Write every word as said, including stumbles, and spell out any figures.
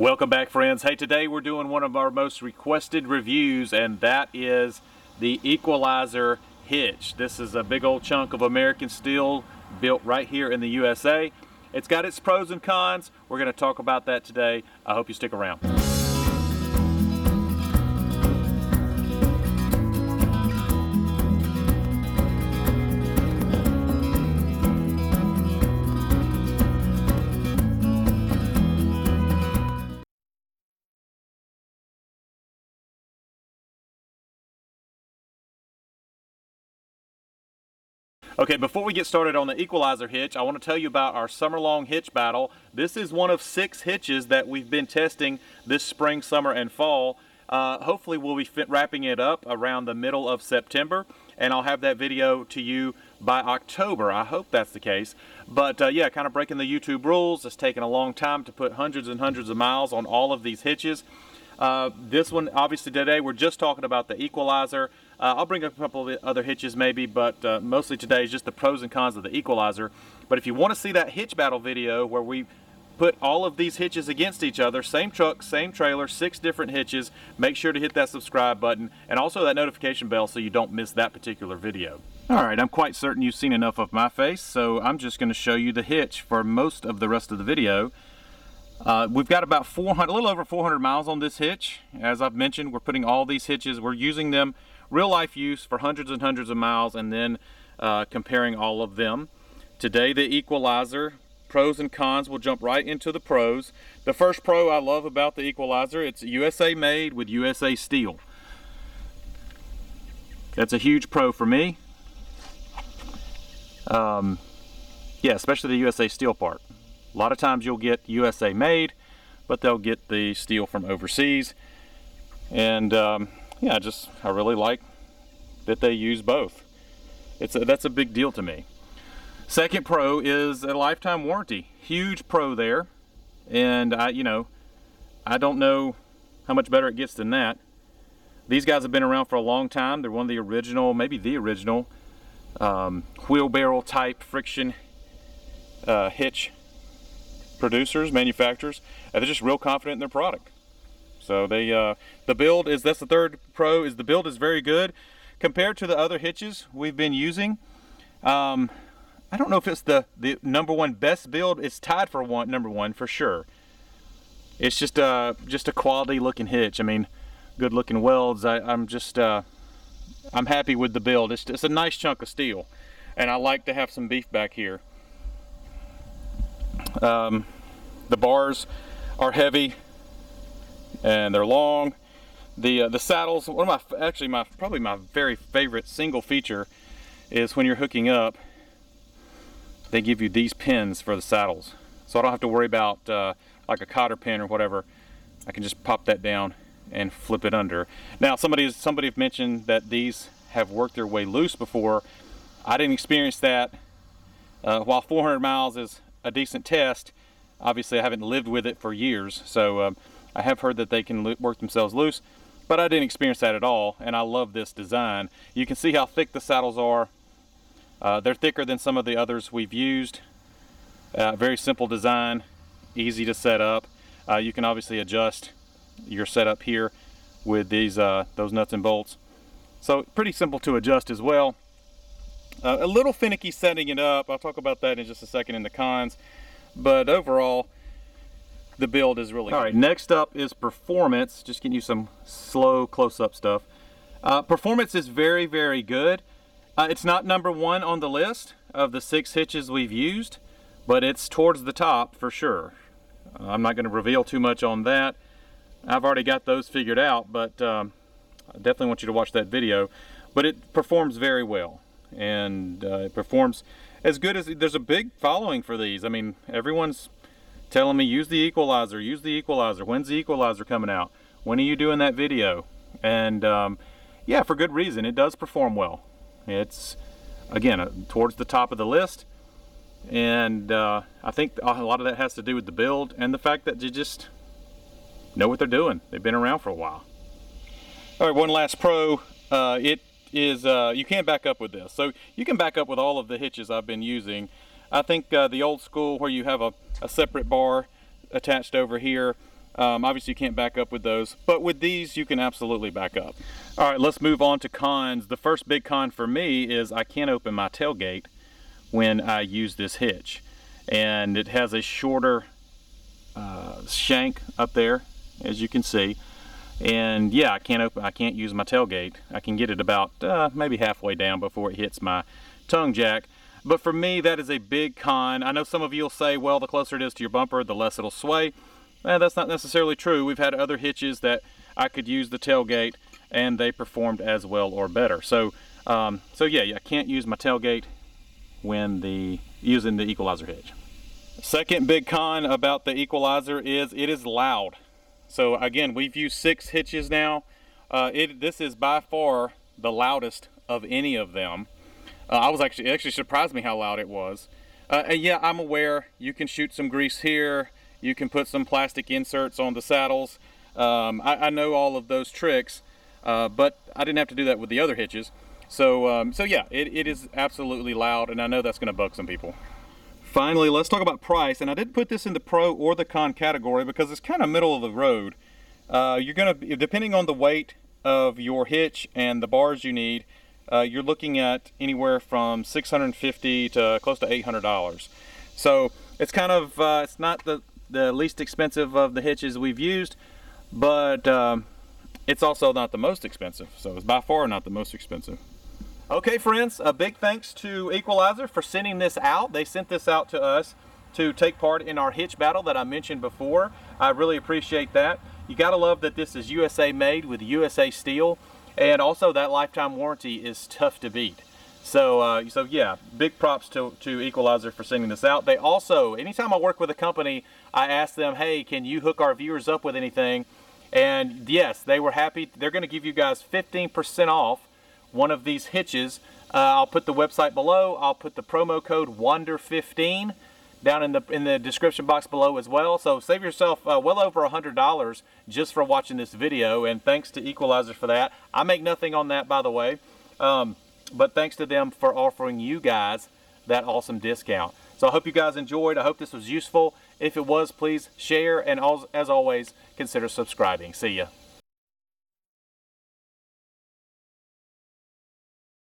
Welcome back, friends. Hey, today we're doing one of our most requested reviews, and that is the Equalizer hitch. This is a big old chunk of American steel built right here in the U S A. It's got its pros and cons. We're going to talk about that today. I hope you stick around. Okay, before we get started on the Equalizer hitch, I want to tell you about our summer-long hitch battle. This is one of six hitches that we've been testing this spring, summer, and fall. Uh, hopefully we'll be fit wrapping it up around the middle of September, and I'll have that video to you by October. I hope that's the case. But uh, yeah, kind of breaking the YouTube rules. It's taken a long time to put hundreds and hundreds of miles on all of these hitches. Uh, this one, obviously today, we're just talking about the Equalizer. Uh, I'll bring up a couple of other hitches maybe, but uh, mostly today is just the pros and cons of the Equalizer. But if you want to see that hitch battle video where we put all of these hitches against each other, same truck, same trailer, six different hitches, make sure to hit that subscribe button and also that notification bell so you don't miss that particular video. All right, I'm quite certain you've seen enough of my face, so I'm just going to show you the hitch for most of the rest of the video. Uh, we've got about four hundred, a little over four hundred miles on this hitch. As I've mentioned, we're putting all these hitches, we're using them real-life use for hundreds and hundreds of miles, and then uh, comparing all of them. Today, the Equalizer, pros and cons. We'll jump right into the pros. The first pro I love about the Equalizer, it's U S A made with U S A steel. That's a huge pro for me. Um, yeah, especially the U S A steel part. A lot of times you'll get U S A made, but they'll get the steel from overseas. And um, yeah, I just, I really like that they use both. It's a, that's a big deal to me. Second pro is a lifetime warranty. Huge pro there. And I, you know, I don't know how much better it gets than that. These guys have been around for a long time. They're one of the original, maybe the original, um, wheelbarrow type friction uh, hitch producers, manufacturers, and they're just real confident in their product. So they, uh, the build is, that's the third pro, is the build is very good compared to the other hitches we've been using. Um, I don't know if it's the, the number one best build. It's tied for one, number one for sure. It's just, uh, just a quality looking hitch. I mean, good looking welds. I, I'm just, uh, I'm happy with the build. It's, it's a nice chunk of steel, and I like to have some beef back here. Um, the bars are heavy and they're long. The uh, the saddles, one of my actually my probably my very favorite single feature is when you're hooking up, they give you these pins for the saddles, so I don't have to worry about uh, like a cotter pin or whatever. I can just pop that down and flip it under. Now somebody somebody have mentioned that these have worked their way loose before. I didn't experience that. Uh, while four hundred miles is a decent test, obviously I haven't lived with it for years, so um, I have heard that they can work themselves loose, but I didn't experience that at all, and I love this design. You can see how thick the saddles are. Uh, they're thicker than some of the others we've used. Uh, very simple design, easy to set up. Uh, you can obviously adjust your setup here with these uh, those nuts and bolts. So pretty simple to adjust as well. Uh, a little finicky setting it up. I'll talk about that in just a second in the cons, but overall the build is really all right. Next up is performance. Just getting you some slow close-up stuff. Uh, performance is very, very good. Uh, it's not number one on the list of the six hitches we've used, but it's towards the top for sure. Uh, I'm not going to reveal too much on that. I've already got those figured out, but um, I definitely want you to watch that video. But it performs very well, and uh, it performs as good as, there's a big following for these. I mean, everyone's telling me use the Equalizer, use the Equalizer. When's the Equalizer coming out? When are you doing that video? And um, yeah, for good reason. It does perform well. It's, again, uh, towards the top of the list. And uh, I think a lot of that has to do with the build and the fact that you just know what they're doing. They've been around for a while. All right, one last pro. Uh, it is, uh, you can back up with this. So you can back up with all of the hitches I've been using. I think uh, the old school where you have a, a separate bar attached over here Um, obviously you can't back up with those, but with these you can absolutely back up. All right, let's move on to cons. The first big con for me is I can't open my tailgate when I use this hitch, and it has a shorter uh, shank up there, as you can see. And yeah, I can't open, I can't use my tailgate. I can get it about uh, maybe halfway down before it hits my tongue jack. But for me, that is a big con. I know some of you will say, well, the closer it is to your bumper, the less it'll sway. Eh, that's not necessarily true. We've had other hitches that I could use the tailgate and they performed as well or better. So, um, so yeah, I can't use my tailgate when the using the Equalizer hitch. Second big con about the Equalizer is it is loud. So again, we've used six hitches now. Uh, it this is by far the loudest of any of them. Uh, I was actually it actually surprised me how loud it was. Uh, and yeah, I'm aware you can shoot some grease here. You can put some plastic inserts on the saddles. Um, I, I know all of those tricks, uh, but I didn't have to do that with the other hitches. So, um, so yeah, it, it is absolutely loud, and I know that's gonna bug some people. Finally, let's talk about price. And I didn't put this in the pro or the con category because it's kind of middle of the road. Uh, you're gonna, depending on the weight of your hitch and the bars you need, uh, you're looking at anywhere from six hundred fifty dollars to close to eight hundred dollars. So it's kind of, uh, it's not the, the least expensive of the hitches we've used, but um, it's also not the most expensive. So it's by far not the most expensive. Okay friends, a big thanks to Equalizer for sending this out. They sent this out to us to take part in our hitch battle that I mentioned before. I really appreciate that. You gotta love that this is U S A made with U S A steel, and also that lifetime warranty is tough to beat. So, uh, so yeah, big props to, to Equalizer for sending this out. They also, anytime I work with a company, I ask them, hey, can you hook our viewers up with anything? And yes, they were happy. They're going to give you guys fifteen percent off one of these hitches. Uh, I'll put the website below. I'll put the promo code Wander fifteen down in the in the description box below as well. So save yourself uh, well over one hundred dollars just for watching this video. And thanks to Equalizer for that. I make nothing on that, by the way. Um, But thanks to them for offering you guys that awesome discount. So I hope you guys enjoyed. I hope this was useful. If it was, please share. And as always, consider subscribing. See ya.